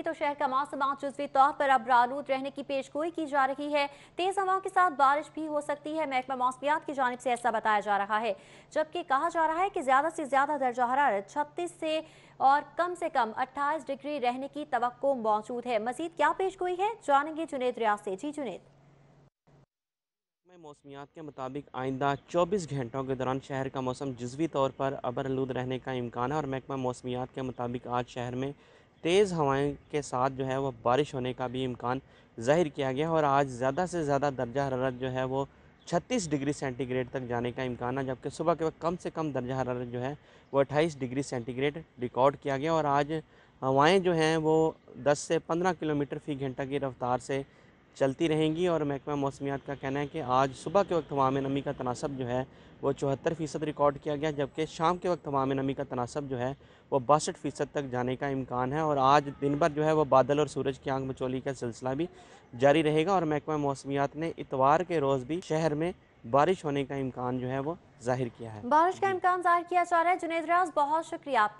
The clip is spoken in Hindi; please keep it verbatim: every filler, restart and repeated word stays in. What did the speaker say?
तो शहर का मौसम आज जुज़वी तौर पर अब आलूद रहने की पेशगोई की जा रही है। तेज हवाओं के साथ बारिश भी हो सकती है। महकमा मौसमियात की जानिब से ऐसा बताया जा रहा है, जबकि कहा जा रहा है कि ज्यादा से ज्यादा दर्जा हरारत छत्तीस से और कम से कम अट्ठाईस डिग्री रहने की तवक्को मौजूद है। मजीद क्या पेशगोई है जानेंगे जुनेद रियाज से। जी जुनेद, मौसमियात के मुताबिक आइंदा चौबीस घंटों के दौरान शहर का मौसम जुज़वी तौर पर अबर आलूद रहने का इम्कान है और महकमा मौसमियात के मुताबिक आज शहर में तेज़ हवाएं के साथ जो है वह बारिश होने का भी इम्कान ज़ाहिर किया गया है और आज ज़्यादा से ज़्यादा दर्जा हरारत जो है वो छत्तीस डिग्री सेंटीग्रेड तक जाने का इम्कान है, जबकि सुबह के वक्त कम से कम दर्जा हरारत जो है वो अट्ठाईस डिग्री सेंटीग्रेड रिकॉर्ड किया गया और आज हवाएँ जो हैं वो दस से पंद्रह किलोमीटर फ़ी घंटा की रफ्तार से चलती रहेंगी और महकमा मौसमियात का कहना है कि आज सुबह के वक्त हवा में नमी का तनासब जो है वो चौहत्तर फ़ीसद रिकॉर्ड किया गया, जबकि शाम के वक्त हवा में नमी का तनासब जो है वो बासठ फ़ीसद तक जाने का इम्कान है और आज दिन भर जो है वो बादल और सूरज की आंख मचोली का सिलसिला भी जारी रहेगा और महकमा मौसमियात ने इतवार के रोज़ भी शहर में बारिश होने का इम्कान जो है वो जाहिर किया है। बारिश का इम्कान जाहिर किया जा रहा है। जुनेद रियाज, बहुत शुक्रिया आपका।